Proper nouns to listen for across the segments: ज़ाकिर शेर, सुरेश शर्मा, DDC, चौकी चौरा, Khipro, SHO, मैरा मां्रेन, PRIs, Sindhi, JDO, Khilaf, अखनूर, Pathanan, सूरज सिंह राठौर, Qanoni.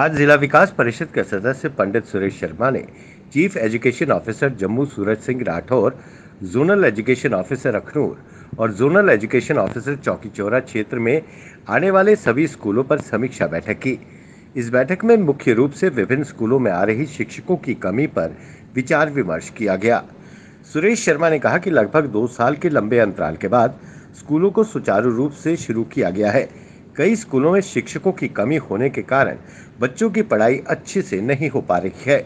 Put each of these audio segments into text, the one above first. आज जिला विकास परिषद के सदस्य पंडित सुरेश शर्मा ने chief education officer Jammu सूरज सिंह राठौर, zonal education officer अखनूर और जोनल एजुकेशन ऑफिसर चौकी चौरा क्षेत्र में आने वाले सभी स्कूलों पर समीक्षा बैठक की। इस बैठक में मुख्य रूप से विभिन्न स्कूलों में आ रही शिक्षकों की कमी पर विचार विमर्श किया गया। सुरेश शर्मा ने कहा कि लगभग 2 साल के लंबे अंतराल के बाद स्कूलों को सुचारू रूप से शुरू किया गया है। कई स्कूलों में शिक्षकों की कमी होने के कारण बच्चों की पढ़ाई अच्छे से नहीं हो पा रही है।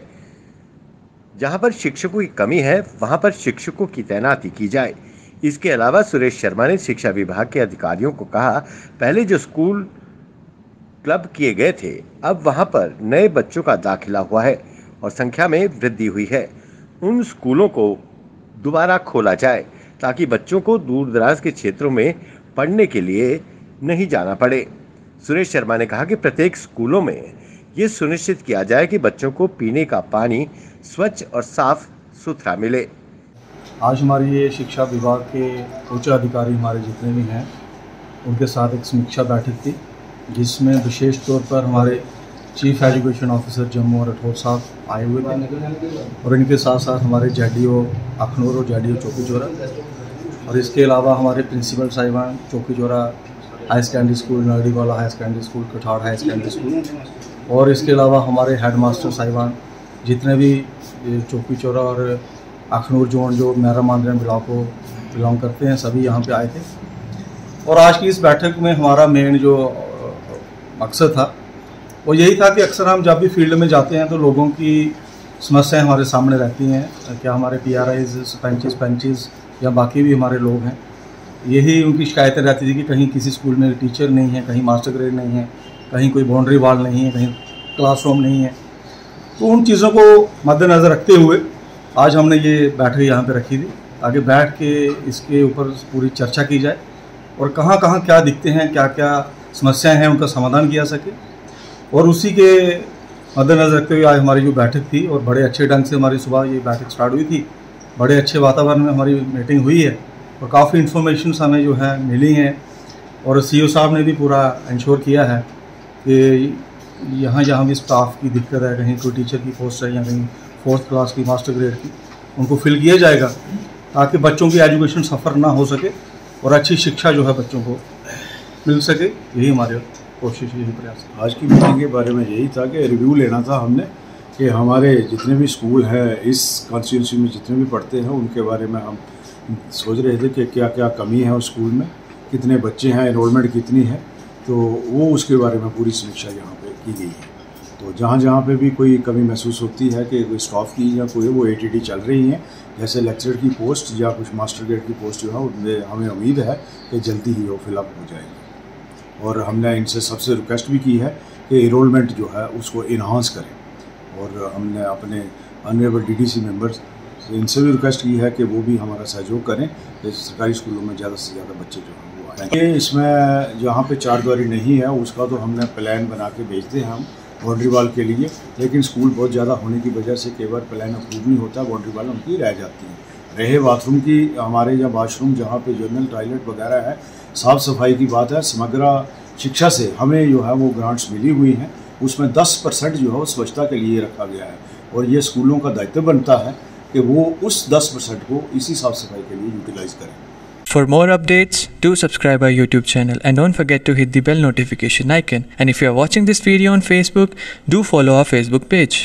जहां पर शिक्षकों की कमी है वहां पर शिक्षकों की तैनाती की जाए। इसके अलावा सुरेश शर्मा ने शिक्षा विभाग के अधिकारियों को कहा, पहले जो स्कूल क्लब किए गए थे अब वहां पर नए बच्चों का दाखिला हुआ है और संख्या में वृद्धि हुई है। उन स्कूलों को दोबारा खोला जाए ताकि बच्चों को दूर दराज के क्षेत्रों में पढ़ने के लिए नहीं जाना पड़े। सुरेश शर्मा ने कहा कि प्रत्येक स्कूलों में ये सुनिश्चित किया जाए कि बच्चों को पीने का पानी स्वच्छ और साफ सुथरा मिले। आज हमारी ये शिक्षा विभाग के उच्च अधिकारी हमारे जितने भी हैं उनके साथ एक समीक्षा बैठक थी, जिसमें विशेष तौर पर हमारे चीफ एजुकेशन ऑफिसर जम्मू और राठौर साहब आए हुए थे और इनके साथ साथ हमारे JDO अखनूर और JDO चौकी चौरा और इसके अलावा हमारे प्रिंसिपल साहिबान चौकी चौरा high secondary school, Nardi Gala high secondary school, Kathar high secondary school और इसके अलावा हमारे हेडमास्टर साहिबान जितने भी चौकी चौरा और अखनूर जोन जो मैरा मां्रेन ब्लॉक को बिलोंग करते हैं सभी यहाँ पे आए थे। और आज की इस बैठक में हमारा मेन जो मकसद था वो यही था कि अक्सर हम जब भी फील्ड में जाते हैं तो लोगों की समस्याएँ हमारे सामने रहती हैं, क्या हमारे PRIs, सरपंचेस या बाकी भी हमारे लोग हैं, यही उनकी शिकायतें रहती थी कि कहीं किसी स्कूल में टीचर नहीं है, कहीं मास्टर ग्रेड नहीं है, कहीं कोई बाउंड्री वॉल नहीं है, कहीं क्लासरूम नहीं है। तो उन चीज़ों को मद्देनज़र रखते हुए आज हमने ये बैठक यहाँ पे रखी थी, आगे बैठ के इसके ऊपर पूरी चर्चा की जाए और कहाँ कहाँ क्या दिखते हैं, क्या क्या समस्याएँ हैं, उनका समाधान किया सके। और उसी के मद्देनज़र रखते हुए आज हमारी जो बैठक थी और बड़े अच्छे ढंग से हमारी सुबह ये बैठक स्टार्ट हुई थी, बड़े अच्छे वातावरण में हमारी मीटिंग हुई है और काफ़ी इन्फॉर्मेशन हमें जो है मिली हैं और CEO साहब ने भी पूरा इंश्योर किया है कि यहाँ जहाँ भी स्टाफ की दिक्कत है, कहीं कोई टीचर की पोस्ट है या कहीं 4th क्लास की मास्टर ग्रेड की, उनको फिल किया जाएगा ताकि बच्चों की एजुकेशन सफ़र ना हो सके और अच्छी शिक्षा जो है बच्चों को मिल सके। यही हमारे कोशिश, यही प्रयास। आज की मीटिंग के बारे में यही था कि रिव्यू लेना था हमने कि हमारे जितने भी स्कूल हैं इस कॉन्स्टिट्यूंसी में जितने भी पढ़ते हैं उनके बारे में हम सोच रहे थे कि क्या क्या कमी है उस स्कूल में, कितने बच्चे हैं, एनरोलमेंट कितनी है, तो वो उसके बारे में पूरी समीक्षा यहाँ पे की गई है। तो जहाँ जहाँ पे भी कोई कमी महसूस होती है कि कोई स्टाफ की या कोई वो ATD चल रही हैं, जैसे लेक्चरर की पोस्ट या कुछ मास्टर ग्रेड की पोस्ट जो है उनमें हमें उम्मीद है कि जल्दी ही वो फिलअप हो जाएगी। और हमने इनसे सबसे रिक्वेस्ट भी की है कि एनरोलमेंट जो है उसको इन्हांस करें और हमने अपने ऑनरेबल DDC मेम्बर्स इनसे भी रिक्वेस्ट की है कि वो भी हमारा सहयोग करें कि सरकारी स्कूलों में ज़्यादा से ज़्यादा बच्चे जो हैं वो आएँ। ये इसमें जहाँ पे चारदीवारी नहीं है उसका तो हमने प्लान बना के भेजते हैं हम बाउंड्री वॉल के लिए, लेकिन स्कूल बहुत ज़्यादा होने की वजह से कई बार प्लान अप्रूव नहीं होता, बाउंड्री वॉल उनकी रह जाती है। रहे बाथरूम की, हमारे यहाँ वाशरूम जहाँ पर जनरल टॉयलेट वगैरह है, साफ़ सफाई की बात है। समग्र शिक्षा से हमें जो है वो ग्रांट्स मिली हुई हैं, उसमें 10% जो है वो स्वच्छता के लिए रखा गया है और ये स्कूलों का दायित्व बनता है कि वो उस 10% को इसी साफ सफाई के लिए यूटिलाइज करें। For more updates, do subscribe our YouTube channel and don't forget to hit the bell notification icon. And if you are watching this video on Facebook, do follow our Facebook page.